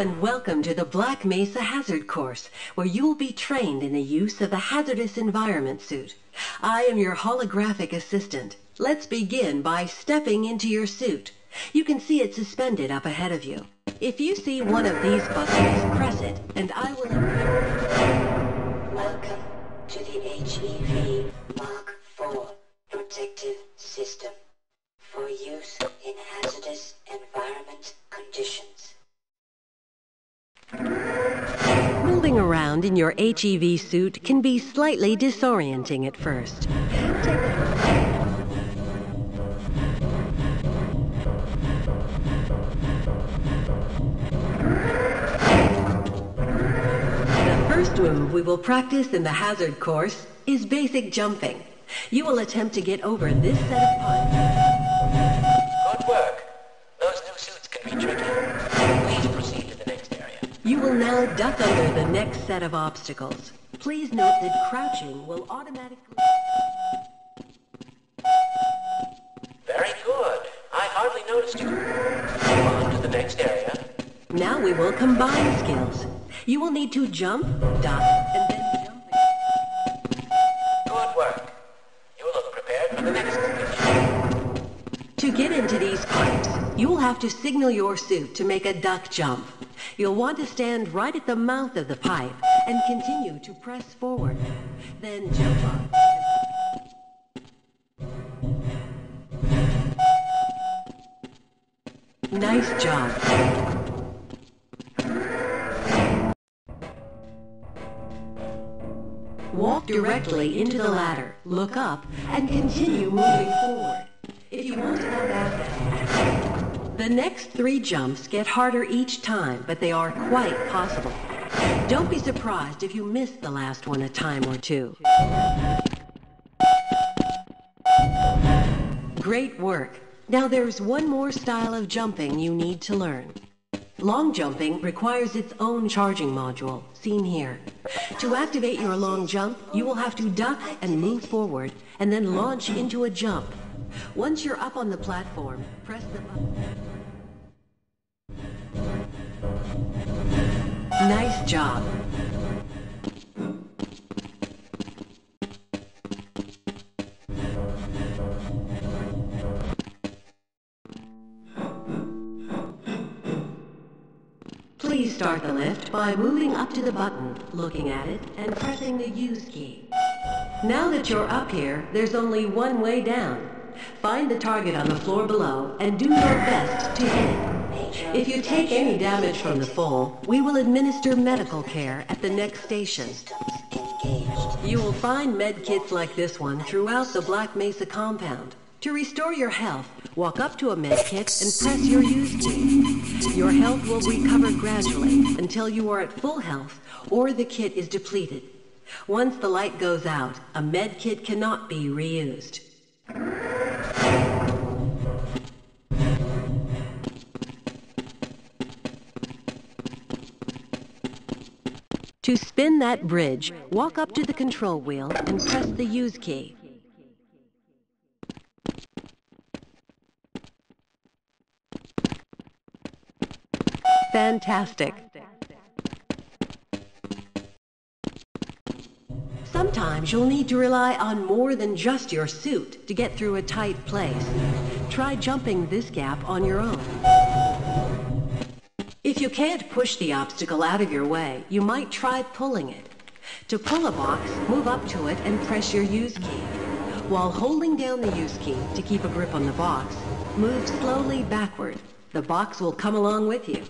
and welcome to the Black Mesa Hazard Course, where you will be trained in the use of the hazardous environment suit. I am your holographic assistant. Let's begin by stepping into your suit. You can see it suspended up ahead of you. If you see one of these buttons, press it, and I will... Welcome to the HEV Mark IV Protective System for use in hazardous environment conditions. Moving around in your HEV suit can be slightly disorienting at first. The first move we will practice in the hazard course is basic jumping. You will attempt to get over this set of pipes. Good work. Those new suits can be tricky. Please proceed to the next area. You will now duck under the next set of obstacles. Please note that crouching will automatically... Very good. I hardly noticed you. Move on to the next area. Now we will combine skills. You will need to jump, duck, and then... To get into these pipes, you will have to signal your suit to make a duck jump. You'll want to stand right at the mouth of the pipe and continue to press forward. Then jump up. Nice job. Walk directly into the ladder, look up, and continue moving forward. If you want to go back, the next three jumps get harder each time, but they are quite possible. Don't be surprised if you miss the last one a time or two. Great work. Now there's one more style of jumping you need to learn. Long jumping requires its own charging module, seen here. To activate your long jump, you will have to duck and move forward, and then launch into a jump. Once you're up on the platform, press the button. Nice job. Please start the lift by moving up to the button, looking at it, and pressing the use key. Now that you're up here, there's only one way down. Find the target on the floor below and do your best to hit it. If you take any damage from the fall, we will administer medical care at the next station. You will find med kits like this one throughout the Black Mesa compound. To restore your health, walk up to a med kit and press your use key. Your health will recover gradually until you are at full health or the kit is depleted. Once the light goes out, a med kit cannot be reused. To spin that bridge, walk up to the control wheel and press the use key. Fantastic! Sometimes you'll need to rely on more than just your suit to get through a tight place. Try jumping this gap on your own. If you can't push the obstacle out of your way, you might try pulling it. To pull a box, move up to it and press your use key. While holding down the use key to keep a grip on the box, move slowly backward. The box will come along with you.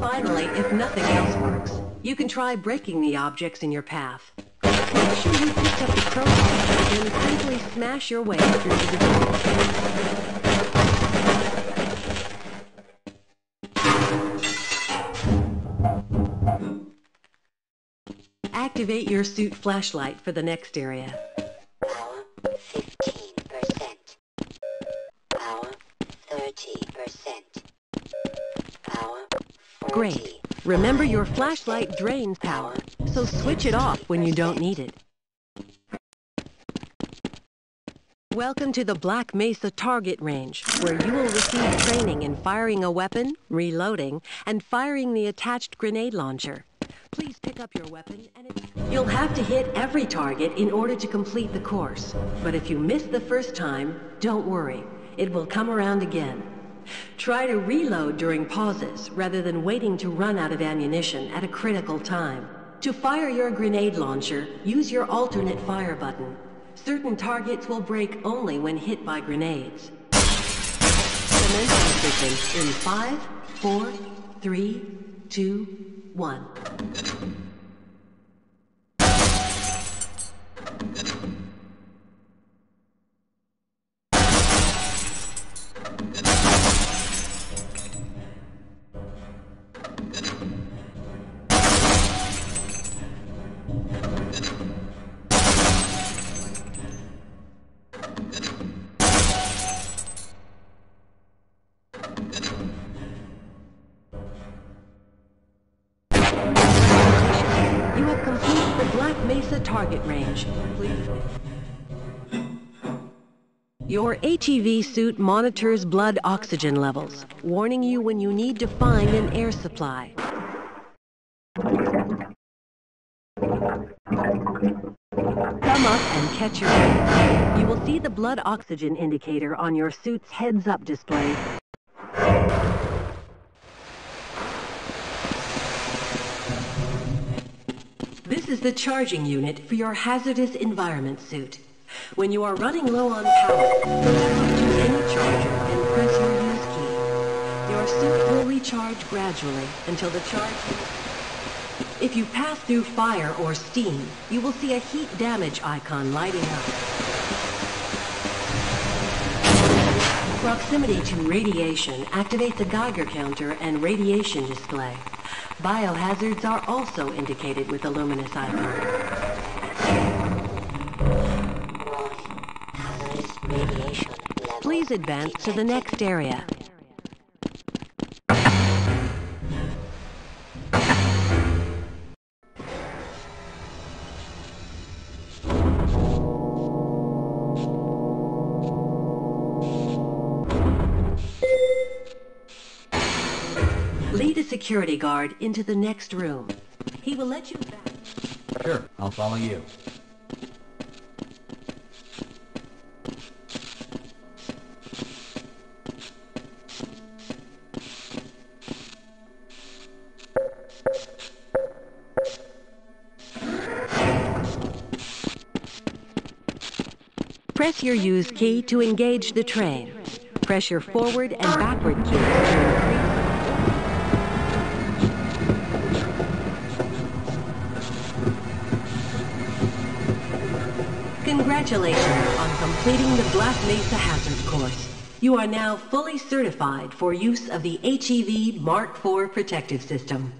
Finally, if nothing else works, you can try breaking the objects in your path. Make sure you pick up the crowbar and simply smash your way through the door. Activate your suit flashlight for the next area. Power 15%. Power 30%. Power 40%. Great. Remember, your flashlight drains power, so also switch it off when you don't need it. Welcome to the Black Mesa target range, where you will receive training in firing a weapon, reloading, and firing the attached grenade launcher. Please pick up your weapon and you'll have to hit every target in order to complete the course. But if you miss the first time, don't worry. It will come around again. Try to reload during pauses rather than waiting to run out of ammunition at a critical time. To fire your grenade launcher, use your alternate fire button. Certain targets will break only when hit by grenades. Commence position in 5, 4, 3, 2, 1. Black Mesa target range, please. Your HEV suit monitors blood oxygen levels, warning you when you need to find an air supply. Come up and catch your breath. You will see the blood oxygen indicator on your suit's heads-up display. This is the charging unit for your hazardous environment suit. When you are running low on power, use any charger and press your use key. Your suit will recharge gradually until the charge... If you pass through fire or steam, you will see a heat damage icon lighting up. Proximity to radiation activates a Geiger counter and radiation display. Biohazards are also indicated with a luminous icon. Please advance to the next area. Lead a security guard into the next room. He will let you back. Sure, I'll follow you. Press your use key to engage the train. Press your forward and backward keys. Congratulations on completing the Black Mesa Hazard course. You are now fully certified for use of the HEV Mark IV protective system.